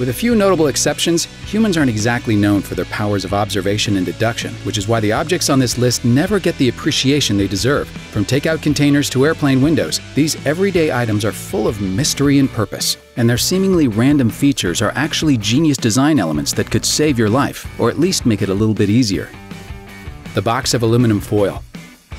With a few notable exceptions, humans aren't exactly known for their powers of observation and deduction, which is why the objects on this list never get the appreciation they deserve. From takeout containers to airplane windows, these everyday items are full of mystery and purpose, and their seemingly random features are actually genius design elements that could save your life, or at least make it a little bit easier. The box of aluminum foil.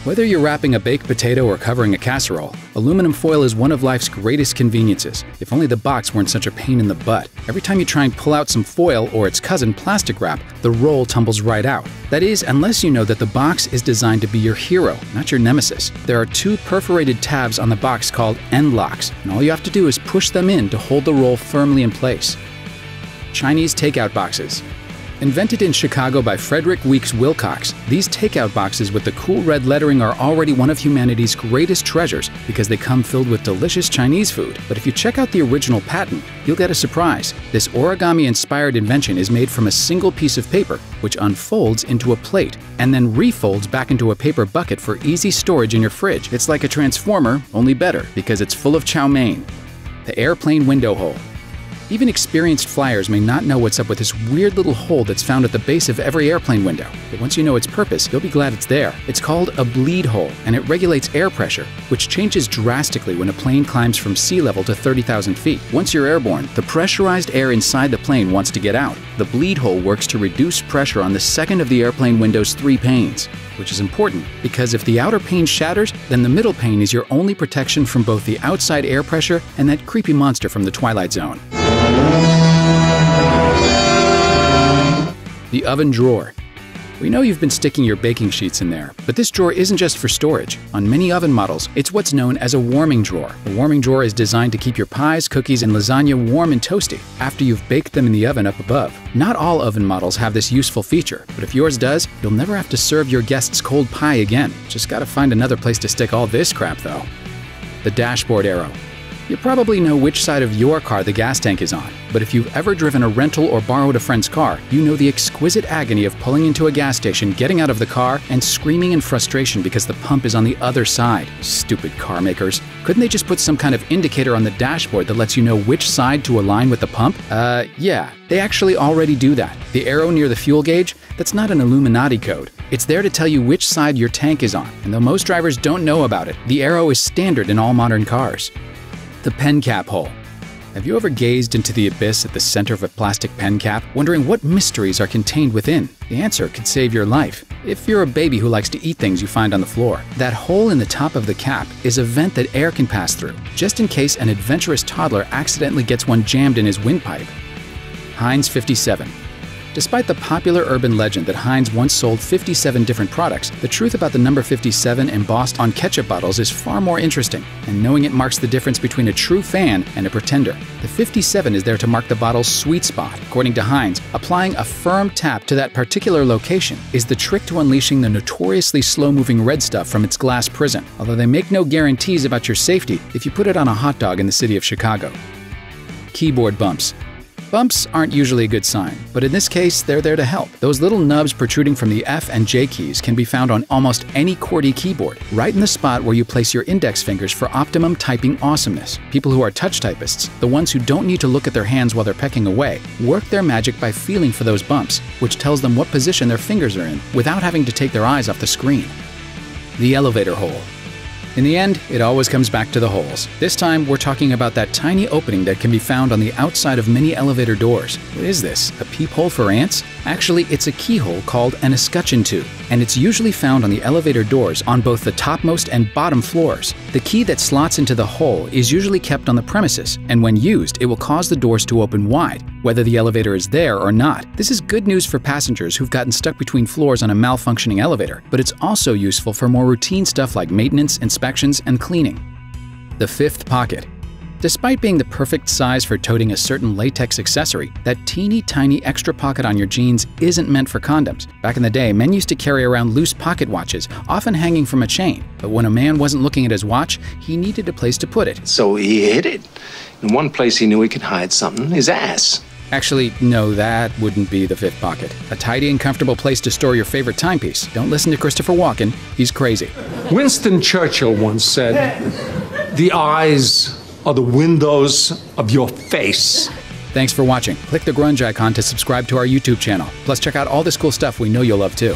Whether you're wrapping a baked potato or covering a casserole, aluminum foil is one of life's greatest conveniences. If only the box weren't such a pain in the butt. Every time you try and pull out some foil or its cousin plastic wrap, the roll tumbles right out. That is, unless you know that the box is designed to be your hero, not your nemesis. There are two perforated tabs on the box called end locks, and all you have to do is push them in to hold the roll firmly in place. Chinese takeout boxes. Invented in Chicago by Frederick Weeks Wilcox, these takeout boxes with the cool red lettering are already one of humanity's greatest treasures because they come filled with delicious Chinese food. But if you check out the original patent, you'll get a surprise. This origami-inspired invention is made from a single piece of paper, which unfolds into a plate and then refolds back into a paper bucket for easy storage in your fridge. It's like a transformer, only better, because it's full of chow mein. The airplane window hole. Even experienced flyers may not know what's up with this weird little hole that's found at the base of every airplane window. But once you know its purpose, you'll be glad it's there. It's called a bleed hole, and it regulates air pressure, which changes drastically when a plane climbs from sea level to 30,000 feet. Once you're airborne, the pressurized air inside the plane wants to get out. The bleed hole works to reduce pressure on the second of the airplane window's three panes, which is important because if the outer pane shatters, then the middle pane is your only protection from both the outside air pressure and that creepy monster from the Twilight Zone. The oven drawer. We know you've been sticking your baking sheets in there, but this drawer isn't just for storage. On many oven models, it's what's known as a warming drawer. A warming drawer is designed to keep your pies, cookies, and lasagna warm and toasty after you've baked them in the oven up above. Not all oven models have this useful feature, but if yours does, you'll never have to serve your guests cold pie again. Just gotta find another place to stick all this crap, though. The dashboard arrow. You probably know which side of your car the gas tank is on, but if you've ever driven a rental or borrowed a friend's car, you know the exquisite agony of pulling into a gas station, getting out of the car, and screaming in frustration because the pump is on the other side. Stupid car makers. Couldn't they just put some kind of indicator on the dashboard that lets you know which side to align with the pump? Yeah, they actually already do that. The arrow near the fuel gauge? That's not an Illuminati code. It's there to tell you which side your tank is on, and though most drivers don't know about it, the arrow is standard in all modern cars. The pen cap hole. Have you ever gazed into the abyss at the center of a plastic pen cap, wondering what mysteries are contained within? The answer could save your life, if you're a baby who likes to eat things you find on the floor. That hole in the top of the cap is a vent that air can pass through, just in case an adventurous toddler accidentally gets one jammed in his windpipe. Heinz 57. Despite the popular urban legend that Heinz once sold 57 different products, the truth about the number 57 embossed on ketchup bottles is far more interesting, and knowing it marks the difference between a true fan and a pretender. The 57 is there to mark the bottle's sweet spot. According to Heinz, applying a firm tap to that particular location is the trick to unleashing the notoriously slow-moving red stuff from its glass prison. Although they make no guarantees about your safety if you put it on a hot dog in the city of Chicago. Keyboard bumps. Bumps aren't usually a good sign, but in this case, they're there to help. Those little nubs protruding from the F and J keys can be found on almost any QWERTY keyboard, right in the spot where you place your index fingers for optimum typing awesomeness. People who are touch typists, the ones who don't need to look at their hands while they're pecking away, work their magic by feeling for those bumps, which tells them what position their fingers are in without having to take their eyes off the screen. The elevator hole. In the end, it always comes back to the holes. This time, we're talking about that tiny opening that can be found on the outside of many elevator doors. What is this? A peephole for ants? Actually, it's a keyhole called an escutcheon tube, and it's usually found on the elevator doors on both the topmost and bottom floors. The key that slots into the hole is usually kept on the premises, and when used, it will cause the doors to open wide, whether the elevator is there or not. This is good news for passengers who've gotten stuck between floors on a malfunctioning elevator, but it's also useful for more routine stuff like maintenance, inspections, and cleaning. The fifth pocket. Despite being the perfect size for toting a certain latex accessory, that teeny tiny extra pocket on your jeans isn't meant for condoms. Back in the day, men used to carry around loose pocket watches, often hanging from a chain. But when a man wasn't looking at his watch, he needed a place to put it. So he hid it. In one place he knew he could hide something, his ass. Actually, no, that wouldn't be the fifth pocket. A tidy and comfortable place to store your favorite timepiece. Don't listen to Christopher Walken, he's crazy. Winston Churchill once said, "The eyes are the windows of your face." Thanks for watching. Click the Grunge icon to subscribe to our YouTube channel. Plus, check out all this cool stuff we know you'll love too.